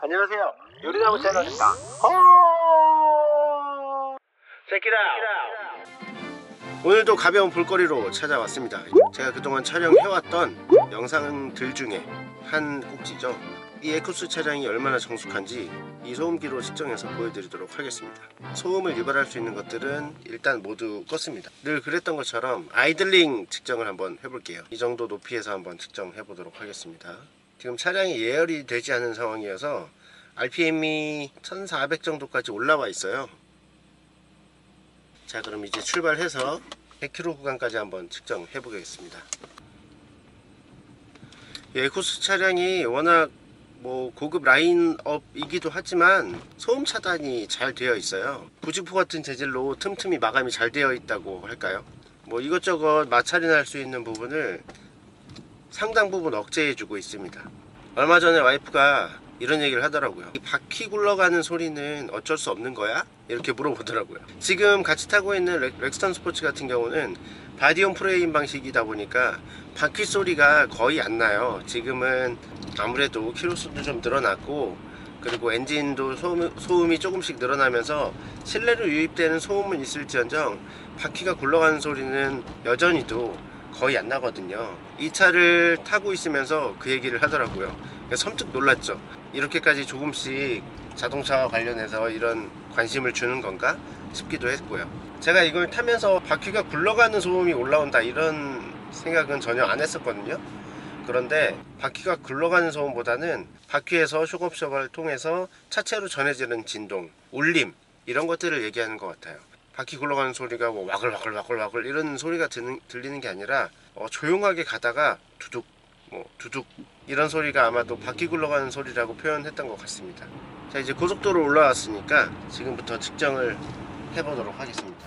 안녕하세요. 유리나무 채널입니다. Check it out. 오늘도 가벼운 볼거리로 찾아왔습니다. 제가 그동안 촬영해왔던 영상들 중에 한 꼭지죠. 이 에쿠스 차량이 얼마나 정숙한지 이 소음기로 측정해서 보여드리도록 하겠습니다. 소음을 유발할 수 있는 것들은 일단 모두 껐습니다. 늘 그랬던 것처럼 아이들링 측정을 한번 해볼게요. 이 정도 높이에서 한번 측정해 보도록 하겠습니다. 지금 차량이 예열이 되지 않은 상황이어서 RPM이 1400 정도까지 올라와 있어요. 자, 그럼 이제 출발해서 100km 구간까지 한번 측정해 보겠습니다. 이 에쿠스 차량이 워낙 고급 라인업이기도 하지만 소음 차단이 잘 되어 있어요. 9G4 같은 재질로 틈틈이 마감이 잘 되어 있다고 할까요? 이것저것 마찰이나 할 수 있는 부분을 상당 부분 억제해 주고 있습니다. 얼마 전에 와이프가 이런 얘기를 하더라고요. 이 바퀴 굴러가는 소리는 어쩔 수 없는 거야? 이렇게 물어보더라고요. 지금 같이 타고 있는 렉스턴 스포츠 같은 경우는 바디온 프레임 방식이다 보니까 바퀴 소리가 거의 안 나요. 지금은 아무래도 키로수도 좀 늘어났고, 그리고 엔진도 소음이 조금씩 늘어나면서 실내로 유입되는 소음은 있을지언정 바퀴가 굴러가는 소리는 여전히도 거의 안 나거든요. 이 차를 타고 있으면서 그 얘기를 하더라고요. 섬뜩 놀랐죠. 이렇게까지 조금씩 자동차와 관련해서 이런 관심을 주는 건가 싶기도 했고요. 제가 이걸 타면서 바퀴가 굴러가는 소음이 올라온다 이런 생각은 전혀 안 했었거든요. 그런데 바퀴가 굴러가는 소음보다는 바퀴에서 쇼크업을 통해서 차체로 전해지는 진동, 울림 이런 것들을 얘기하는 것 같아요. 바퀴 굴러가는 소리가 와글와글 이런 소리가 들리는 게 아니라 조용하게 가다가 두둑 두둑 이런 소리가 아마도 바퀴 굴러가는 소리라고 표현했던 것 같습니다. 자, 이제 고속도로 올라왔으니까 지금부터 측정을 해보도록 하겠습니다.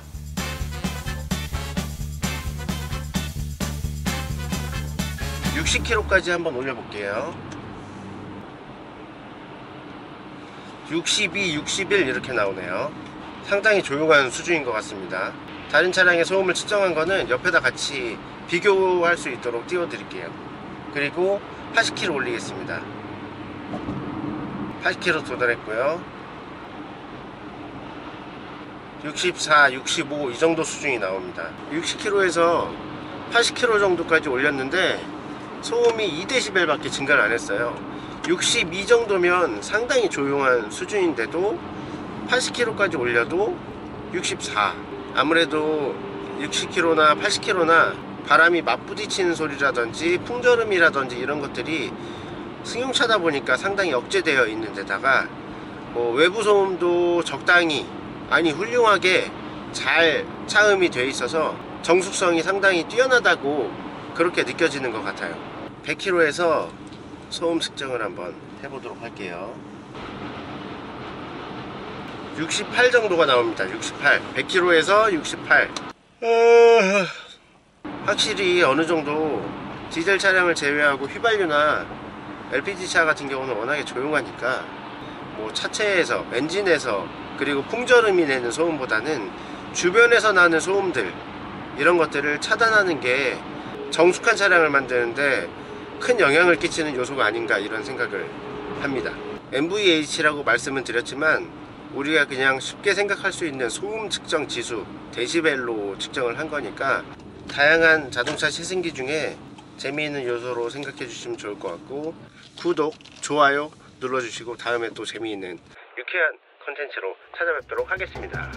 (목소리) 60km까지 한번 올려볼게요. 62, 61 이렇게 나오네요. 상당히 조용한 수준인 것 같습니다. 다른 차량의 소음을 측정한 거는 옆에다 같이 비교할 수 있도록 띄워드릴게요. 그리고 80km 올리겠습니다. 80km 도달했고요. 64, 65 이 정도 수준이 나옵니다. 60km에서 80km 정도까지 올렸는데 소음이 2dB 밖에 증가를 안 했어요. 62 정도면 상당히 조용한 수준인데도 80km까지 올려도 64, 아무래도 60km나 80km나 바람이 맞부딪히는 소리라든지 풍절음이라든지 이런 것들이 승용차다 보니까 상당히 억제되어 있는 데다가 외부 소음도 적당히, 아니 훌륭하게 잘 차음이 돼 있어서 정숙성이 상당히 뛰어나다고 그렇게 느껴지는 것 같아요. 100km에서 소음 측정을 한번 해보도록 할게요. 68 정도가 나옵니다. 68, 100km에서 68. 확실히 어느 정도 디젤 차량을 제외하고 휘발유나 LPG 차 같은 경우는 워낙에 조용하니까 차체에서, 엔진에서, 그리고 풍절음이 내는 소음보다는 주변에서 나는 소음들 이런 것들을 차단하는 게 정숙한 차량을 만드는데 큰 영향을 끼치는 요소가 아닌가 이런 생각을 합니다. mvh라고 말씀은 드렸지만 우리가 그냥 쉽게 생각할 수 있는 소음 측정 지수 데시벨로 측정을 한 거니까 다양한 자동차 시승기 중에 재미있는 요소로 생각해 주시면 좋을 것 같고, 구독, 좋아요 눌러주시고 다음에 또 재미있는 유쾌한 콘텐츠로 찾아뵙도록 하겠습니다.